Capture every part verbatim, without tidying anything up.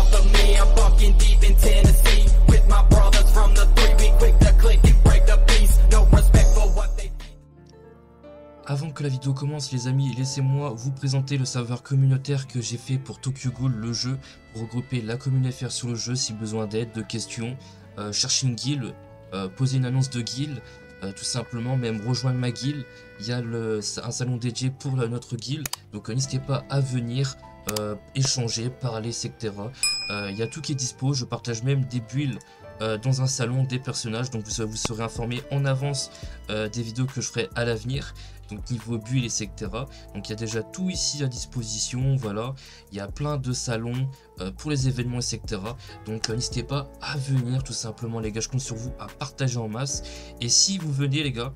south of me. I'm bunking deep in Tennessee with my brothers from the three. We quick to click and break the peace. No respect for what they think. Avant que la vidéo commence, les amis, laissez-moi vous présenter le serveur communautaire que j'ai fait pour Tokyo Ghoul, le jeu, pour regrouper la communauté F R sur le jeu si besoin d'aide, de questions, euh, chercher une guild, euh, poser une annonce de guild. Euh, tout simplement, même rejoindre ma guild. Il y a le, un salon dédié pour la, notre guild, donc euh, n'hésitez pas à venir euh, échanger, parler, et cetera. Euh, il y a tout qui est dispo, je partage même des builds euh, dans un salon, des personnages, donc vous, vous serez informé en avance euh, des vidéos que je ferai à l'avenir, donc niveau build, et cetera. Donc il y a déjà tout ici à disposition, voilà. Il y a plein de salons euh, pour les événements, et cetera. Donc euh, n'hésitez pas à venir tout simplement les gars, je compte sur vous à partager en masse. Et si vous venez les gars,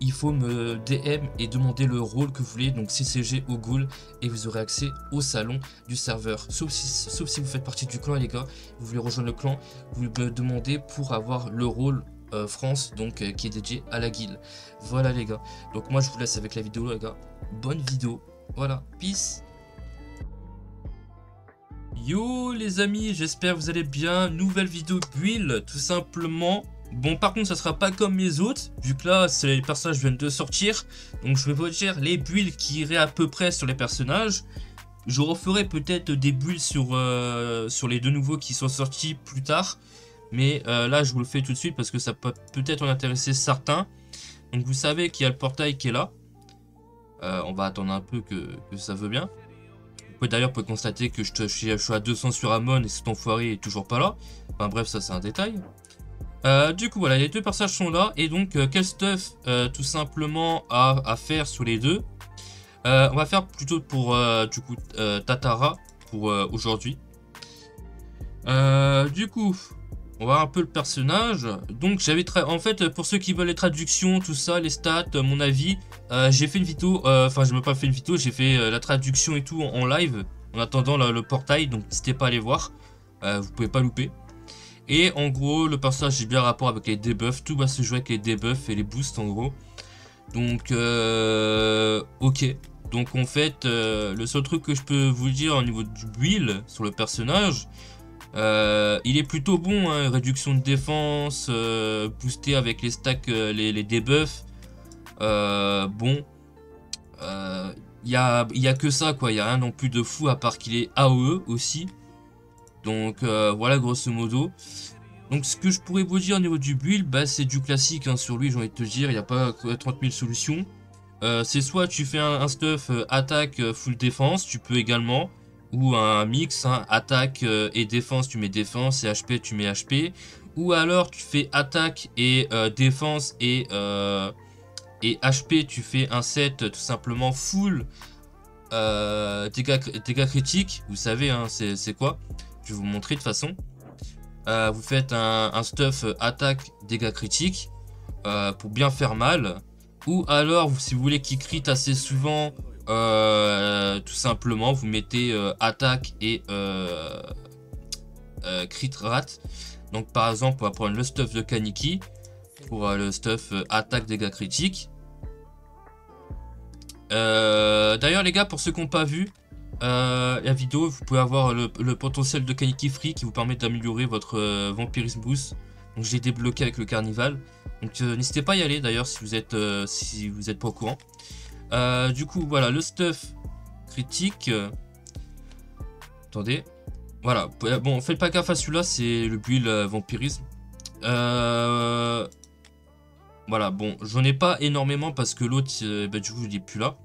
il faut me D M et demander le rôle que vous voulez, donc C C G au Ghoul, et vous aurez accès au salon du serveur. Sauf si, sauf si vous faites partie du clan les gars, vous voulez rejoindre le clan, vous me demandez pour avoir le rôle Euh, France, donc euh, qui est dédié à la guilde. Voilà les gars, donc moi je vous laisse avec la vidéo les gars, bonne vidéo, voilà, peace. Yo les amis, j'espère que vous allez bien, nouvelle vidéo build tout simplement. Bon par contre ça sera pas comme les autres, vu que là c'est les personnages viennent de sortir, donc je vais vous dire les builds qui iraient à peu près sur les personnages. Je referai peut-être des builds sur, euh, sur les deux nouveaux qui sont sortis plus tard. Mais euh, là je vous le fais tout de suite parce que ça peut peut-être en intéresser certains. Donc vous savez qu'il y a le portail qui est là. euh, On va attendre un peu que, que ça veut bien. D'ailleurs vous pouvez constater que je, te, je suis à deux cents sur Amon et cet enfoiré est toujours pas là. Enfin bref, ça c'est un détail. euh, Du coup voilà, les deux personnages sont là. Et donc euh, quel stuff euh, tout simplement à, à faire sur les deux. euh, On va faire plutôt pour euh, du coup euh, Tatara pour euh, aujourd'hui. euh, Du coup on va voir un peu le personnage. Donc j'avais tra... en fait pour ceux qui veulent les traductions, tout ça, les stats, mon avis, euh, j'ai fait une vidéo, enfin euh, je n'ai pas fait une vidéo, j'ai fait euh, la traduction et tout en, en live, en attendant là, le portail, donc n'hésitez pas à aller voir, euh, vous pouvez pas louper. Et en gros le personnage j'ai bien rapport avec les debuffs, tout va se jouer avec les debuffs et les boosts en gros. Donc euh, ok, donc en fait euh, le seul truc que je peux vous dire au niveau du build sur le personnage, Euh, il est plutôt bon, hein, réduction de défense, euh, boosté avec les stacks, euh, les, les debuffs. Euh, bon, il euh, n'y a, y a que ça, quoi. Il n'y a rien non plus de fou à part qu'il est A O E aussi. Donc euh, voilà, grosso modo. Donc ce que je pourrais vous dire au niveau du build, bah, c'est du classique hein, sur lui, j'ai envie de te dire, il n'y a pas trente mille solutions. Euh, c'est soit tu fais un, un stuff euh, attaque euh, full défense, tu peux également. Ou un mix, hein, attaque et défense, tu mets défense et H P, tu mets H P. Ou alors tu fais attaque et euh, défense et, euh, et H P, tu fais un set tout simplement full euh, dégâts, dégâts critiques. Vous savez, hein, c'est quoi? Je vais vous montrer de toute façon. Euh, vous faites un, un stuff attaque, dégâts critiques euh, pour bien faire mal. Ou alors, si vous voulez qu'il crit assez souvent... Euh, tout simplement vous mettez euh, attaque et euh, euh, crit rate. Donc par exemple on va prendre le stuff de Kaneki pour euh, le stuff euh, attaque dégâts critiques. euh, D'ailleurs les gars, pour ceux qui n'ont pas vu euh, la vidéo, vous pouvez avoir le, le potentiel de Kaneki free qui vous permet d'améliorer votre euh, vampirisme boost. Donc je l'ai débloqué avec le carnival. Donc euh, n'hésitez pas à y aller d'ailleurs si vous êtes euh, si vous n'êtes pas au courant. Euh, du coup voilà le stuff critique, euh, attendez, voilà, bon faites pas gaffe à celui-là, c'est le build euh, vampirisme. euh, Voilà, bon j'en ai pas énormément parce que l'autre euh, bah, du coup il est plus là,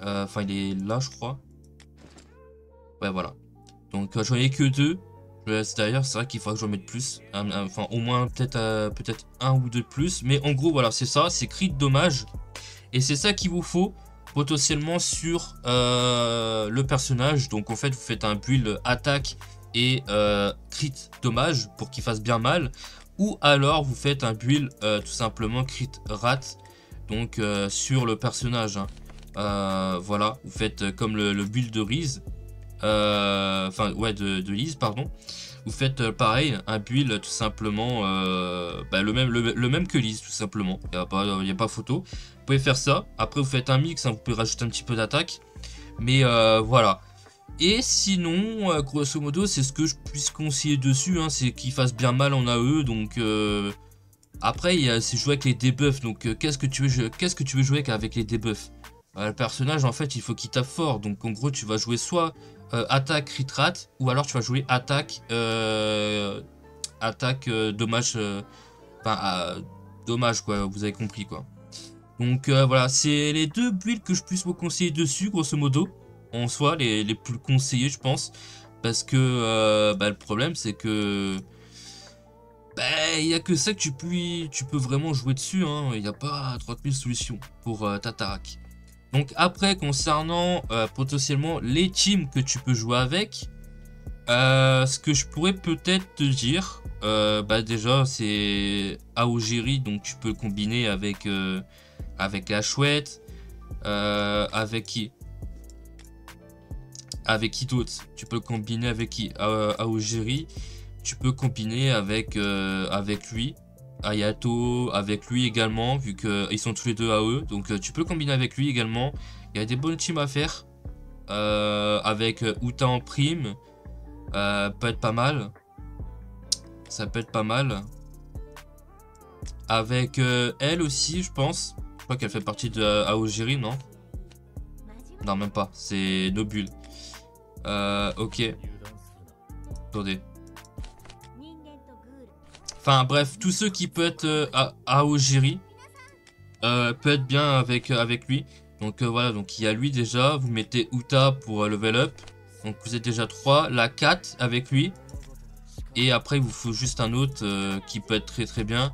enfin euh, il est là je crois. Ouais voilà, donc euh, j'en ai que deux. D'ailleurs c'est vrai qu'il faudra que j'en mette plus, enfin au moins peut-être euh, peut-être un ou deux de plus. Mais en gros voilà c'est ça, c'est crit dommage. Et c'est ça qu'il vous faut potentiellement sur euh, le personnage. Donc en fait vous faites un build attaque et euh, crit dommage pour qu'il fasse bien mal. Ou alors vous faites un build euh, tout simplement crit rat. Donc euh, sur le personnage hein. euh, Voilà, vous faites comme le, le build de Rize. euh, Enfin ouais de, de Rize pardon. Vous faites euh, pareil, un build tout simplement euh, bah, le, même, le, le même que Rize tout simplement. Il n'y a, a pas photo. Vous pouvez faire ça, après vous faites un mix, hein, vous pouvez rajouter un petit peu d'attaque. Mais euh, voilà, Et sinon, euh, grosso modo, c'est ce que je puisse conseiller dessus, hein, c'est qu'ils fassent bien mal en A E, donc... Euh... Après, il y a c'est jouer avec les debuffs, donc euh, qu'est-ce que tu veux qu'est-ce que tu veux jouer avec les debuffs? Euh, le personnage, en fait, il faut qu'il tape fort, donc en gros, tu vas jouer soit euh, attaque crit rat, ou alors tu vas jouer attaque euh, attaque euh, dommage, euh, enfin euh, dommage quoi, vous avez compris quoi. Donc euh, voilà, c'est les deux builds que je puisse vous conseiller dessus, grosso modo, en soi les, les plus conseillés, je pense, parce que euh, bah, le problème c'est que bah, il n'y a que ça que tu peux, tu peux vraiment jouer dessus, hein. Il n'y a pas trente mille solutions pour euh, Tatarak. Donc après, concernant euh, potentiellement les teams que tu peux jouer avec, euh, ce que je pourrais peut-être te dire, euh, bah déjà c'est Aogiri, donc tu peux le combiner avec, euh, avec la chouette, euh, avec qui Avec qui d'autre Tu peux le combiner avec qui euh, Aogiri. Tu peux combiner avec, euh, avec lui, Ayato, avec lui également, vu qu'ils sont tous les deux à eux. Donc euh, tu peux combiner avec lui également. Il y a des bonnes teams à faire. Euh, avec Uta en prime. Euh, peut être pas mal. Ça peut être pas mal. Avec euh, elle aussi, je pense. Je crois qu'elle fait partie de euh, Aogiri, non? Non, même pas. C'est Nobul. Euh, ok. Attendez. Enfin bref, tous ceux qui peuvent être euh, à Aogiri euh, peut être bien avec, euh, avec lui. Donc euh, voilà, donc il y a lui déjà. Vous mettez Uta pour euh, level up. Donc vous êtes déjà trois. La quatre avec lui. Et après il vous faut juste un autre euh, qui peut être très très bien.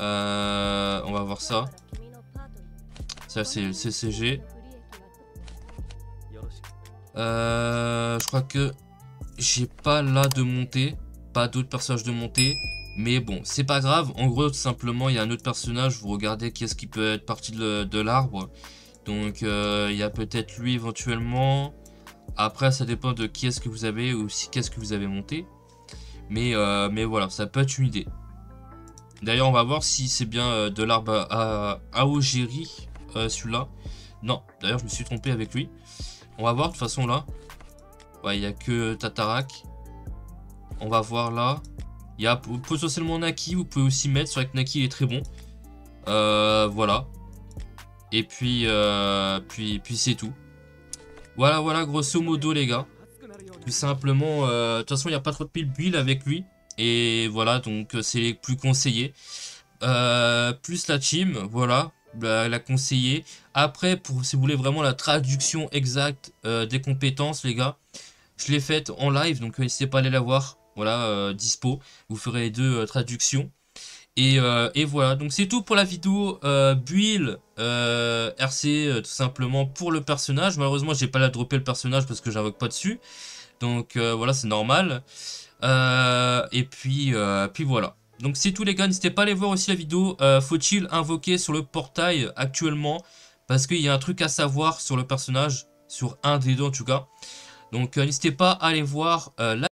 Euh, on va voir ça. Ça c'est le C C G. Euh, je crois que j'ai pas là de montée. Pas d'autres personnages de montée. Mais bon, c'est pas grave. En gros, tout simplement, il y a un autre personnage. Vous regardez qui est-ce qui peut être parti de l'arbre. Donc, euh, il y a peut-être lui éventuellement. Après, ça dépend de qui est-ce que vous avez ou si qu'est-ce que vous avez monté. Mais, euh, mais voilà, ça peut être une idée. D'ailleurs, on va voir si c'est bien de l'arbre à Aogiri, euh, celui-là. Non, d'ailleurs, je me suis trompé avec lui. On va voir de toute façon là. Ouais, il n'y a que Tatarak. On va voir là. Il y a potentiellement Naki, vous pouvez aussi mettre, c'est vrai que Naki il est très bon. Euh, voilà. Et puis, euh, puis, puis c'est tout. Voilà, voilà, grosso modo les gars. Tout simplement, de euh, toute façon il n'y a pas trop de pile build avec lui. Et voilà, donc c'est les plus conseillés. Euh, plus la team, voilà, la, la conseillée. Après, pour, si vous voulez vraiment la traduction exacte euh, des compétences les gars, je l'ai faite en live, donc n'hésitez pas à aller la voir. Voilà, euh, dispo, vous ferez les deux euh, traductions. Et, euh, et voilà, donc c'est tout pour la vidéo euh, build euh, R C, euh, tout simplement pour le personnage. Malheureusement, j'ai pas la dropper le personnage parce que j'invoque pas dessus. Donc euh, voilà, c'est normal. Euh, et puis, euh, puis voilà. Donc c'est tout les gars, n'hésitez pas à aller voir aussi la vidéo. Euh, Faut-il invoquer sur le portail actuellement? Parce qu'il y a un truc à savoir sur le personnage, sur un des deux en tout cas. Donc euh, n'hésitez pas à aller voir euh, la